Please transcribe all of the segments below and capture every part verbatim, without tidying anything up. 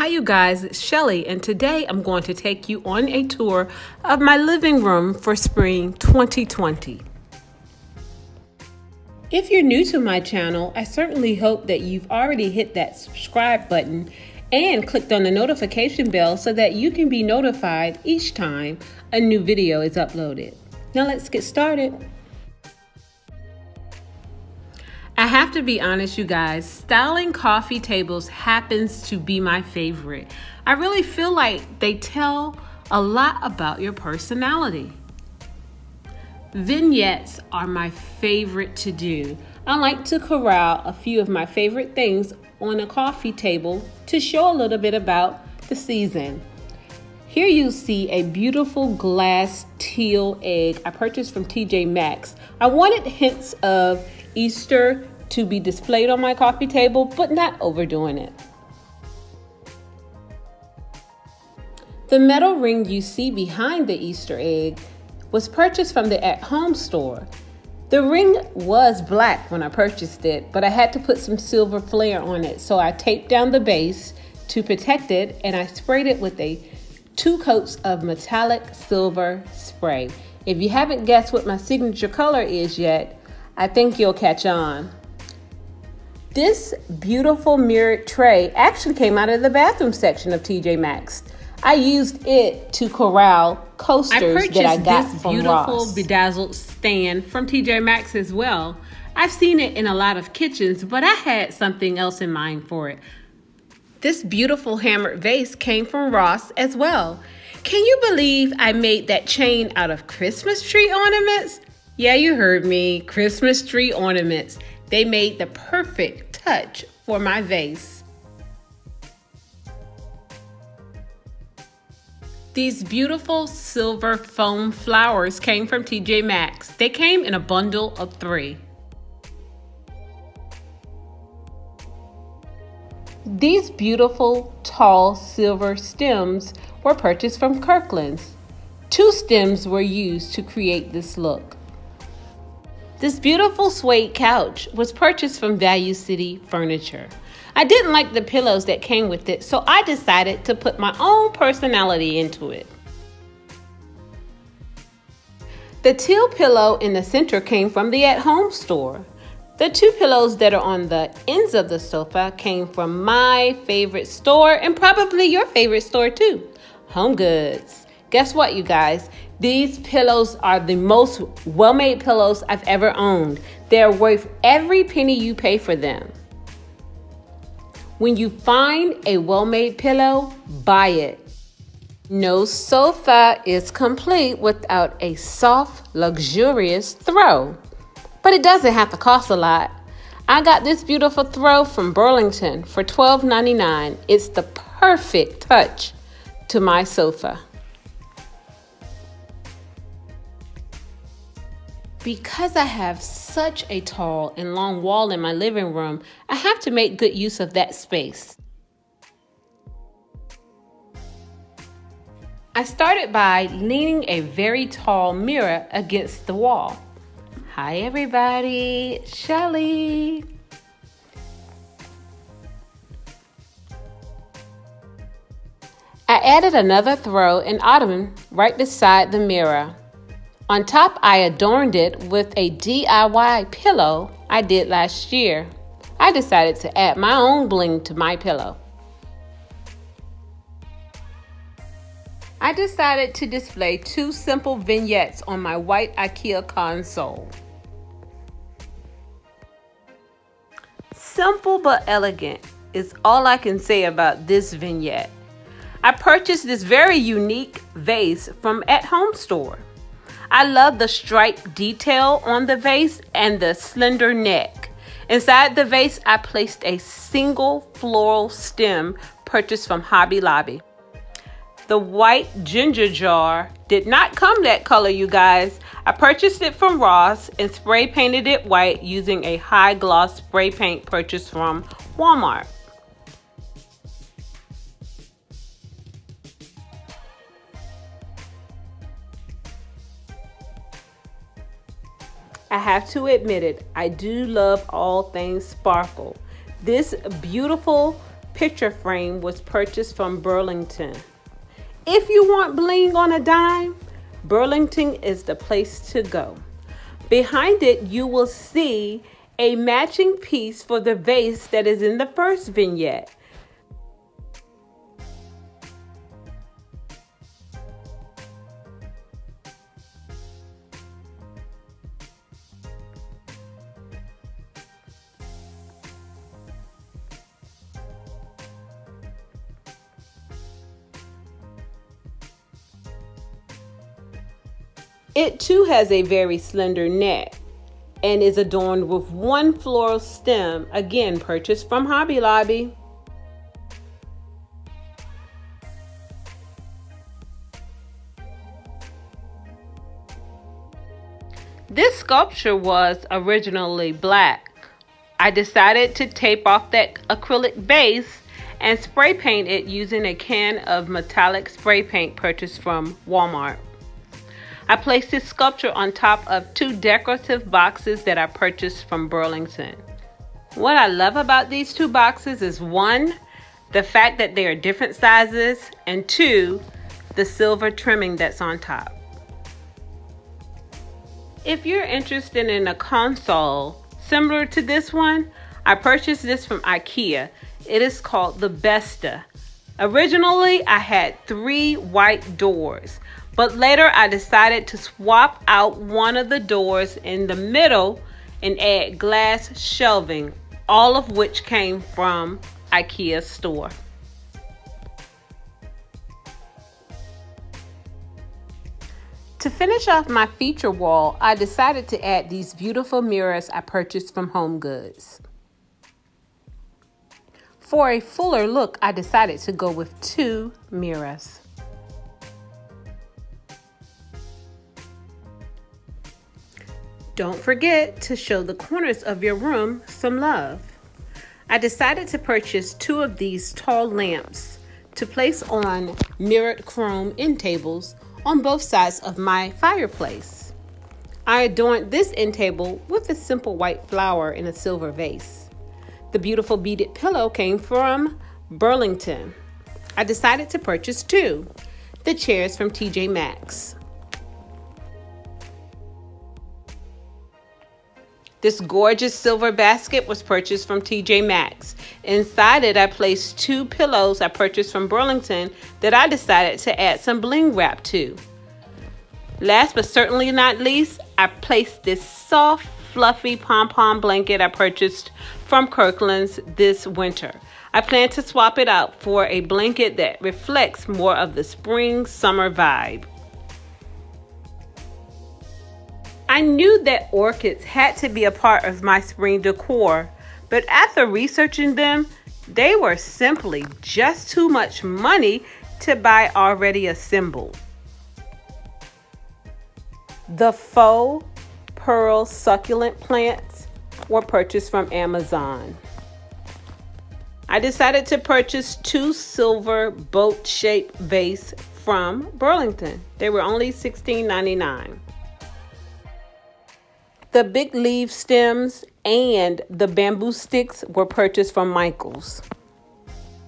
Hi you guys, it's Shelly, and today I'm going to take you on a tour of my living room for spring twenty twenty. If you're new to my channel, I certainly hope that you've already hit that subscribe button and clicked on the notification bell so that you can be notified each time a new video is uploaded. Now let's get started. I have to be honest, you guys, styling coffee tables happens to be my favorite. I really feel like they tell a lot about your personality. Vignettes are my favorite to do. I like to corral a few of my favorite things on a coffee table to show a little bit about the season. Here you see a beautiful glass teal egg I purchased from T J Maxx. I wanted hints of Easter to be displayed on my coffee table, but not overdoing it. The metal ring you see behind the Easter egg was purchased from the At Home store. The ring was black when I purchased it, but I had to put some silver flare on it, so I taped down the base to protect it, and I sprayed it with a two coats of metallic silver spray. If you haven't guessed what my signature color is yet, I think you'll catch on. This beautiful mirrored tray actually came out of the bathroom section of T J Maxx. I used it to corral coasters I that I got from Ross. I purchased this beautiful bedazzled stand from T J Maxx as well. I've seen it in a lot of kitchens, but I had something else in mind for it. This beautiful hammered vase came from Ross as well. Can you believe I made that chain out of Christmas tree ornaments? Yeah, you heard me, Christmas tree ornaments. They made the perfect touch for my vase. These beautiful silver foam flowers came from T J Maxx. They came in a bundle of three. These beautiful tall silver stems were purchased from Kirkland's. Two stems were used to create this look. This beautiful suede couch was purchased from Value City Furniture. I didn't like the pillows that came with it, so I decided to put my own personality into it. The teal pillow in the center came from the At Home store. The two pillows that are on the ends of the sofa came from my favorite store, and probably your favorite store too, Home Goods. Guess what, you guys? These pillows are the most well-made pillows I've ever owned. They're worth every penny you pay for them. When you find a well-made pillow, buy it. No sofa is complete without a soft, luxurious throw. But it doesn't have to cost a lot. I got this beautiful throw from Burlington for twelve ninety-nine. It's the perfect touch to my sofa. Because I have such a tall and long wall in my living room, I have to make good use of that space. I started by leaning a very tall mirror against the wall. Hi everybody, Shelly. I added another throw and ottoman right beside the mirror. On top, I adorned it with a D I Y pillow I did last year. I decided to add my own bling to my pillow. I decided to display two simple vignettes on my white IKEA console. Simple but elegant is all I can say about this vignette. I purchased this very unique vase from At Home store. I love the striped detail on the vase and the slender neck. Inside the vase, I placed a single floral stem purchased from Hobby Lobby. The white ginger jar did not come that color, you guys. I purchased it from Ross and spray painted it white using a high gloss spray paint purchased from Walmart. I have to admit it, I do love all things sparkle. This beautiful picture frame was purchased from Burlington. If you want bling on a dime, Burlington is the place to go. Behind it, you will see a matching piece for the vase that is in the first vignette. It too has a very slender neck and is adorned with one floral stem, again purchased from Hobby Lobby. This sculpture was originally black. I decided to tape off that acrylic base and spray paint it using a can of metallic spray paint purchased from Walmart. I placed this sculpture on top of two decorative boxes that I purchased from Burlington. What I love about these two boxes is one, the fact that they are different sizes, and two, the silver trimming that's on top. If you're interested in a console similar to this one, I purchased this from IKEA. It is called the Besta. Originally, I had three white doors, but later I decided to swap out one of the doors in the middle and add glass shelving, all of which came from IKEA store. To finish off my feature wall, I decided to add these beautiful mirrors I purchased from Home Goods. For a fuller look, I decided to go with two mirrors. Don't forget to show the corners of your room some love. I decided to purchase two of these tall lamps to place on mirrored chrome end tables on both sides of my fireplace. I adorned this end table with a simple white flower in a silver vase. The beautiful beaded pillow came from Burlington. I decided to purchase two, the chairs from T J Maxx. This gorgeous silver basket was purchased from T J Maxx. Inside it, I placed two pillows I purchased from Burlington that I decided to add some bling wrap to. Last but certainly not least, I placed this soft, fluffy pom-pom blanket I purchased from Kirkland's this winter. I plan to swap it out for a blanket that reflects more of the spring-summer vibe. I knew that orchids had to be a part of my spring decor, but after researching them, they were simply just too much money to buy already assembled. The faux pearl succulent plants were purchased from Amazon. I decided to purchase two silver boat-shaped vases from Burlington. They were only sixteen ninety-nine. The big leaf stems and the bamboo sticks were purchased from Michael's.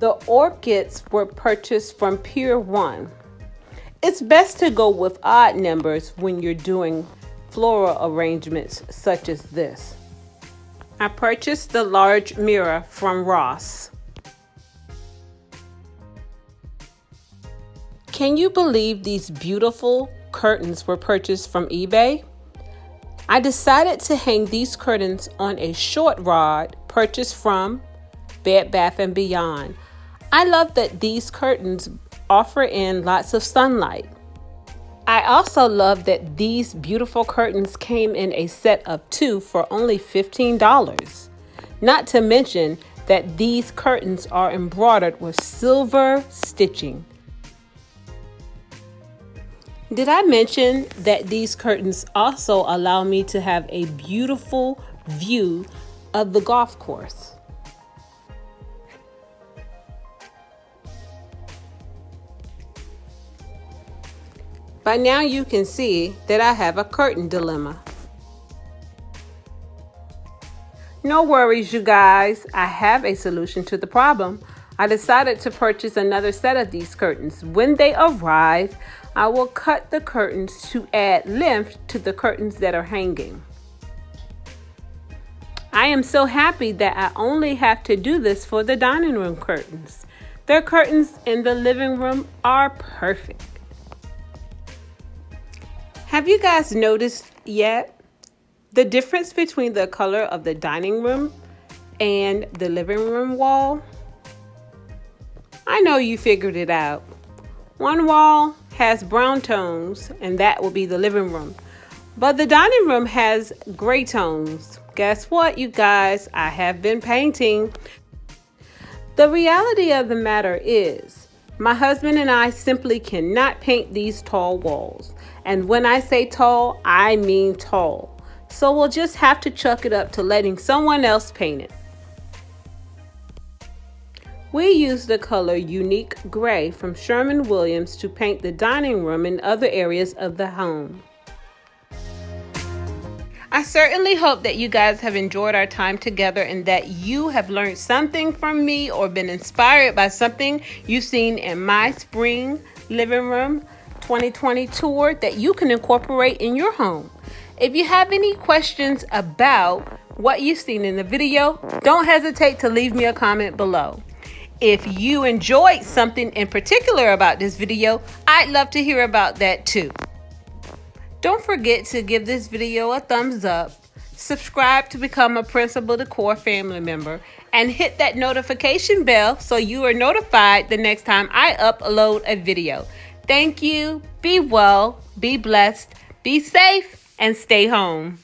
The orchids were purchased from Pier One. It's best to go with odd numbers when you're doing floral arrangements such as this. I purchased the large mirror from Ross. Can you believe these beautiful curtains were purchased from eBay? I decided to hang these curtains on a short rod purchased from Bed Bath and Beyond. I love that these curtains offer in lots of sunlight. I also love that these beautiful curtains came in a set of two for only fifteen dollars. Not to mention that these curtains are embroidered with silver stitching. Did I mention that these curtains also allow me to have a beautiful view of the golf course? By now you can see that I have a curtain dilemma. No worries, you guys. I have a solution to the problem. I decided to purchase another set of these curtains. When they arrive, I will cut the curtains to add length to the curtains that are hanging. I am so happy that I only have to do this for the dining room curtains. Their curtains in the living room are perfect. Have you guys noticed yet the difference between the color of the dining room and the living room wall? I know you figured it out. One wall has brown tones, and that will be the living room. But the dining room has gray tones. Guess what, you guys? I have been painting. The reality of the matter is, my husband and I simply cannot paint these tall walls. And when I say tall, I mean tall. So we'll just have to chuck it up to letting someone else paint it. We used the color Unique Gray from Sherwin Williams to paint the dining room and other areas of the home. I certainly hope that you guys have enjoyed our time together and that you have learned something from me or been inspired by something you've seen in my Spring Living Room twenty twenty tour that you can incorporate in your home. If you have any questions about what you've seen in the video, don't hesitate to leave me a comment below. If you enjoyed something in particular about this video, I'd love to hear about that too. Don't forget to give this video a thumbs up, subscribe to become a Principle Decor family member, and hit that notification bell so you are notified the next time I upload a video. Thank you, be well, be blessed, be safe, and stay home.